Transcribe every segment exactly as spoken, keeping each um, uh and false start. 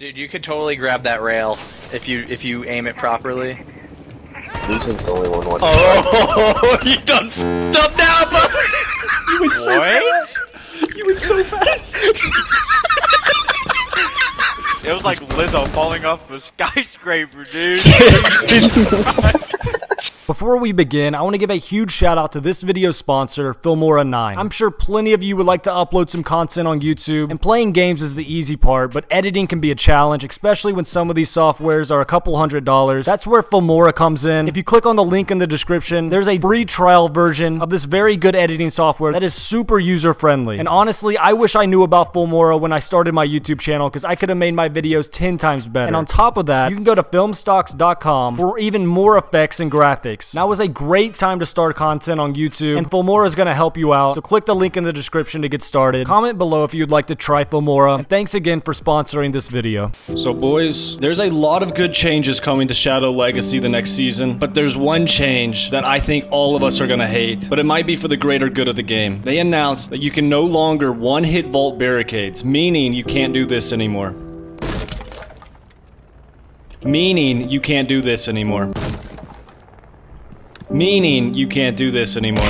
Dude, you could totally grab that rail if you if you aim it properly. Lucian's the only one watching. Oh, you done f***ed up now, bud! You went so fast! You went so fast! It was like Lizzo falling off a skyscraper, dude. Before we begin, I want to give a huge shout out to this video's sponsor, Filmora nine. I'm sure plenty of you would like to upload some content on YouTube, and playing games is the easy part, but editing can be a challenge, especially when some of these softwares are a couple hundred dollars. That's where Filmora comes in. If you click on the link in the description, there's a free trial version of this very good editing software that is super user-friendly. And honestly, I wish I knew about Filmora when I started my YouTube channel, because I could have made my videos ten times better. And on top of that, you can go to film stocks dot com for even more effects and graphics. Now is a great time to start content on YouTube, and Filmora is going to help you out, so click the link in the description to get started. Comment below if you'd like to try Filmora, and thanks again for sponsoring this video. So boys, there's a lot of good changes coming to Shadow Legacy the next season, but there's one change that I think all of us are going to hate, but it might be for the greater good of the game. They announced that you can no longer one-hit vault barricades, meaning you can't do this anymore. Meaning you can't do this anymore. Meaning you can't do this anymore.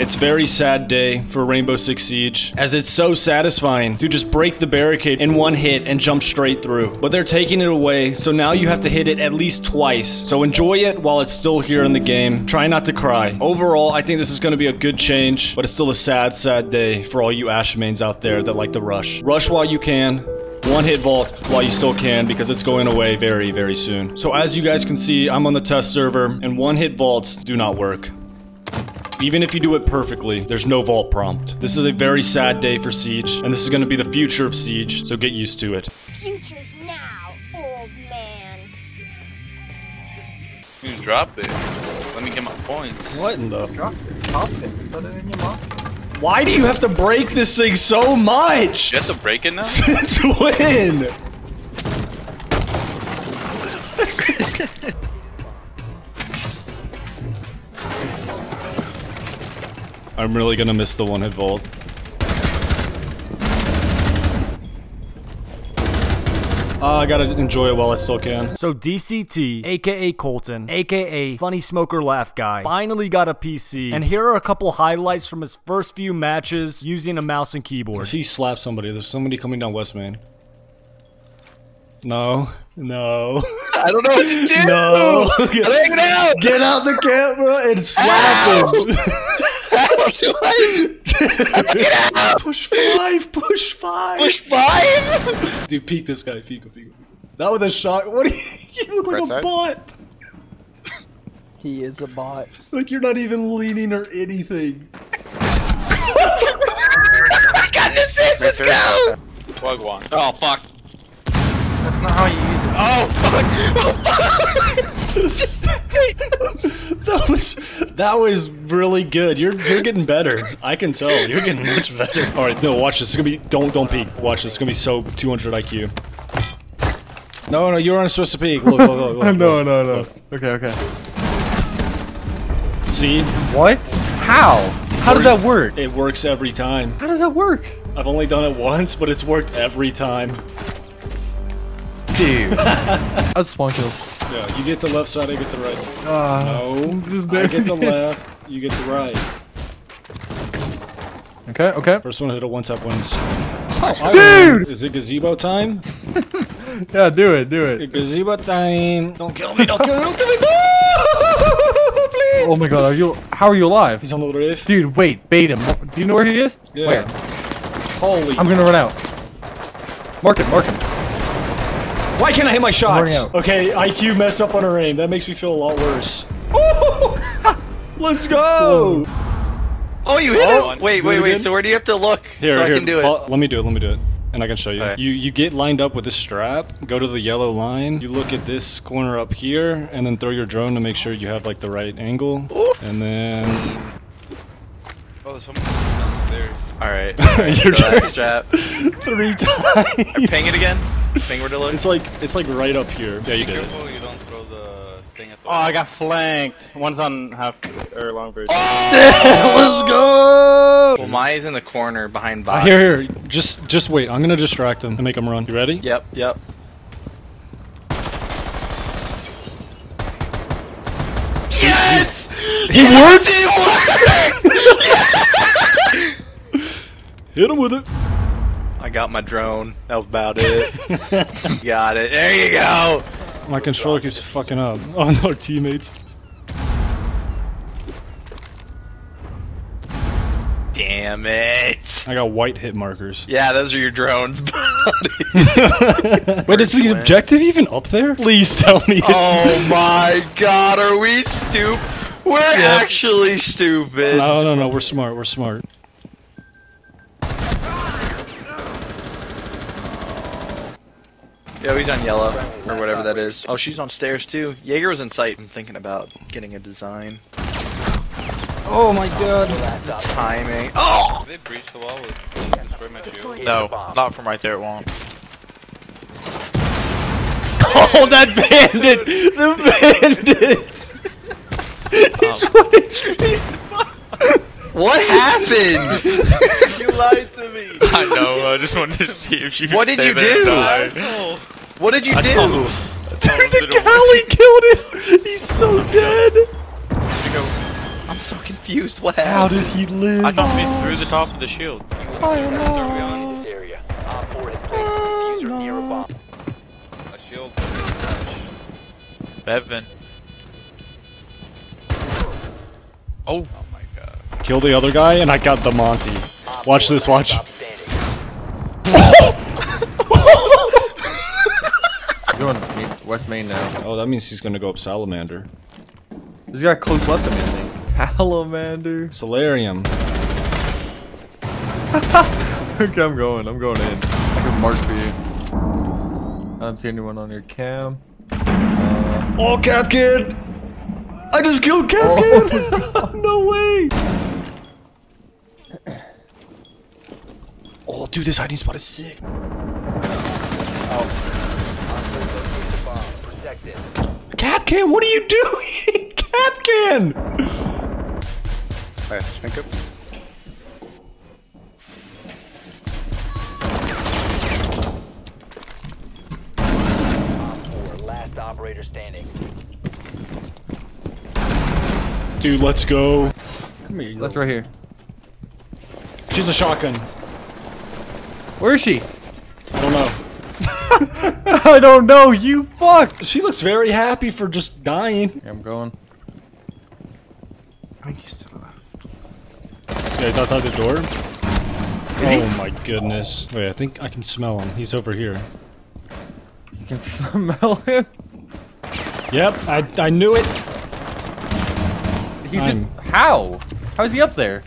It's a very sad day for Rainbow Six Siege, as it's so satisfying to just break the barricade in one hit and jump straight through. But they're taking it away, so now you have to hit it at least twice. So enjoy it while it's still here in the game. Try not to cry. Overall, I think this is going to be a good change, but it's still a sad, sad day for all you Ash mains out there that like to rush. Rush while you can. One hit vault while you still can, because it's going away very, very soon. So as you guys can see, I'm on the test server, and one hit vaults do not work. Even if you do it perfectly, there's no vault prompt. This is a very sad day for Siege, and this is going to be the future of Siege, so get used to it. Future's now, old man. You dropped it. Let me get my points. What in the? Drop it. Pop it. Put it in your mouth. Why do you have to break this thing so much? You have to break it now? Since when? I'm really gonna miss the one-hit vault. Uh, I gotta enjoy it while I still can. So D C T, aka Colton, aka Funny Smoker Laugh Guy, finally got a P C, and here are a couple highlights from his first few matches using a mouse and keyboard. He slapped somebody. There's somebody coming down West Main. No. No. I don't know what to do! No. Get out! Get out the camera and slap him! How do I... Get out! Push five! Push five! Push five? Dude, peek this guy. Peek him, peek him. Not with a shot. What do you... You look like a bot! He is a bot. Like, you're not even leaning or anything. I got an assist! Let's go! Plug one. Oh, fuck. That's not how you use it. Oh fuck! Oh fuck! That was that was really good. You're you're getting better. I can tell. You're getting much better. All right, no, watch this. It's gonna be don't don't peek. Watch this. It's gonna be so two hundred I Q. No, no, you weren't supposed to peek. Look, look, look, look. No, no, no. Look. Okay, okay. See? What? How? How did that work? It works every time. How does that work? I've only done it once, but it's worked every time. Dude. That's spawn kill. Yeah, you get the left side, I get the right. Uh, no. I get the left, you get the right. Okay, okay. First one to hit a one-tap wins. Oh, dude! Is it gazebo time? Yeah, do it, do it. It's gazebo time. Don't kill me, don't kill me, don't kill me. Please. Oh my god, are you, how are you alive? He's on the roof. Dude, wait, bait him. Do you know where he is? Yeah. Where? Holy. I'm gonna run out. Mark him, mark him. Why can't I hit my shots? Okay, I Q messed up on her aim. That makes me feel a lot worse. Let's go! Oh, you hit oh, it? Wait, wait, wait. So where do you have to look here, so here. I can do it? Let me do it. Let me do it. And I can show you. Okay. You you get lined up with this strap. Go to the yellow line. You look at this corner up here, and then throw your drone to make sure you have like the right angle. Ooh. And then. Oh, there's someone downstairs. All right. All right. You're so that strap. Three times. Ping it again. Finger to look. It's like it's like right up here. Yeah, you get it. Careful you don't throw the thing at the oh, right. I got flanked. One's on half or long bridge. Oh! Let's go! Well, Maya's in the corner behind boxes. Oh, here, here. Just, just wait. I'm gonna distract him and make him run. You ready? Yep, yep. Yes! He worked. Yes! Hit him with it. I got my drone. That was about it. Got it. There you go. My controller keeps fucking up on our teammates. Damn it! I got white hit markers. Yeah, those are your drones, buddy. Wait, is the objective even up there? Please tell me it's... Oh my god, are we stupid? We're yeah. actually stupid. No, no, no, we're smart, we're smart. Yo, he's on yellow, or whatever that is. Oh, she's on stairs too. Jaeger was in sight. I'm thinking about getting a design. Oh my god. The timing. Oh! Did they breach the wall with destroy my shield? No, not from right there, it won't. Oh, that bandit! The bandit! He's one H P. What happened? You lied to me. I know, I just wanted to see if she could stay there and die. What did you do? What did you do? Dude, the Cali killed him! He's so dead! I'm so confused, what happened? How did he live? I thought he threw the top of the shield. I don't know. I don't know. A shield. Bevan. Oh. Kill the other guy, and I got the Monty. Watch this, watch. You're on West Main now. Oh, that means he's gonna go up Salamander. He's got close left of me, I think. Salamander. Solarium. Okay, I'm going, I'm going in. I can mark for you. I don't see anyone on your cam. Uh, oh, Cap Kid! I just killed Cap oh. Kid! No way! Oh, dude, this hiding spot is sick. Capcan, what are you doing? Capcan! I think up. Last operator standing. Dude, let's go. Come here. That's right here. She's a shotgun. Where is she? I don't know. I don't know, you fuck! She looks very happy for just dying. Yeah, I'm going. I think he's still alive. Yeah, he's outside the door. Hey. Oh my goodness. Wait, I think I can smell him. He's over here. You can smell him? Yep, I, I knew it. He just, how? How is he up there?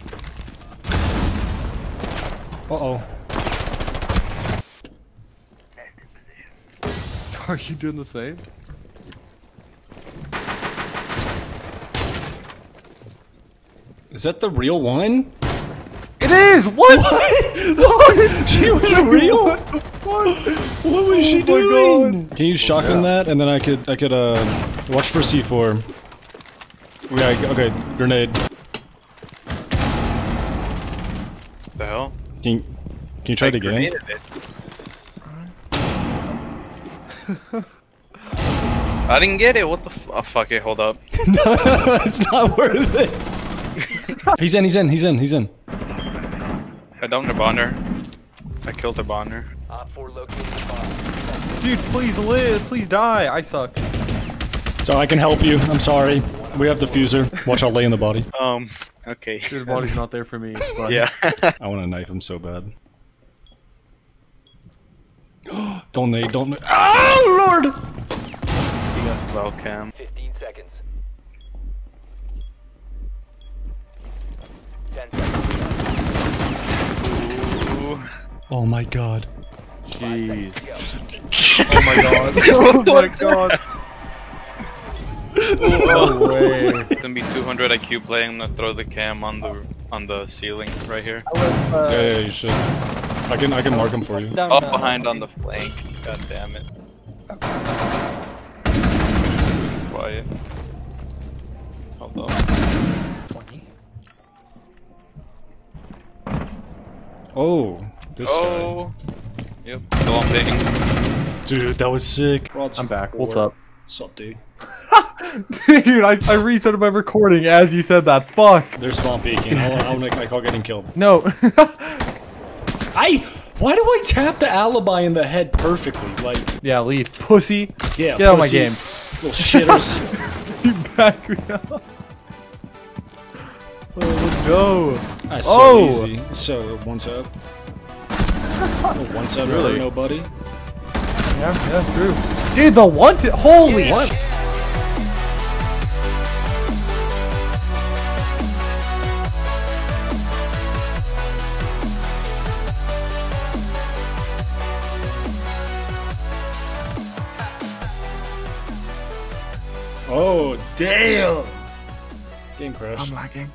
Uh-oh. Are you doing the same? Is that the real one? It is! What? What? She was real? What? What was she doing? Can you shotgun that and then I could I could uh watch for C four. Yeah, okay, grenade. The hell? Can you, can you try it again? I didn't get it. What the? F oh fuck it. Hold up. No, it's not worth it. He's in. He's in. He's in. He's in. I dumped the bonder. I killed the bonder. Dude, please live. Please die. I suck. So I can help you. I'm sorry. We have diffuser. Watch out, lay in the body. Um. Okay. Your body's not there for me. But... Yeah. I want to knife him so bad. Don't they, don't they. Oh, Lord! You got low cam. fifteen seconds. ten seconds. Ooh. Oh my god. Jeez. Oh my god. Oh my god. No way. It's gonna be two hundred I Q playing. I'm gonna throw the cam on the on the ceiling right here. I was, uh... yeah, yeah, you should. I can I can mark him for you. Up behind on the flank. God damn it. Why? Why? Hold on. twenty. Oh, this oh. guy. Yep, no, I'm taking. Dude, that was sick. Rod's I'm back. What's up? What's up, dude? Dude, I, I reset my recording as you said that. Fuck. They're spawn peeking. I'll, I'll make my call getting killed. No. I. Why do I tap the alibi in the head perfectly? Like. Yeah, leave. Pussy. Yeah. Get pussy. Out of my game. Little shitters. You back me up. Oh, let's go. That's oh. so easy. So one tap. Oh, one tap. Really? Over nobody. Yeah. Yeah. True. Dude, the one. T Holy. Yeah. What? Oh, damn! Game crash. I'm lagging.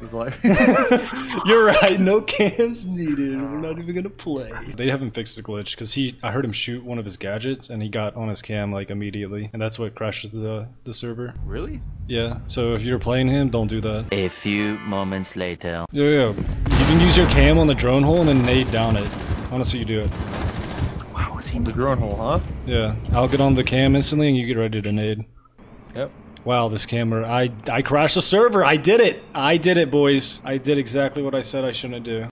You're right, no cams needed. We're not even gonna play. They haven't fixed the glitch, because he, I heard him shoot one of his gadgets, and he got on his cam, like, immediately. And that's what crashes the, the server. Really? Yeah, so if you're playing him, don't do that. A few moments later. Yeah, yeah. You can use your cam on the drone hole and then nade down it. I wanna see you do it. Wow, is he in the drone hole, huh? Yeah, I'll get on the cam instantly, and you get ready to nade. Yep. Wow, this camera, I, I crashed the server, I did it! I did it, boys. I did exactly what I said I shouldn't do.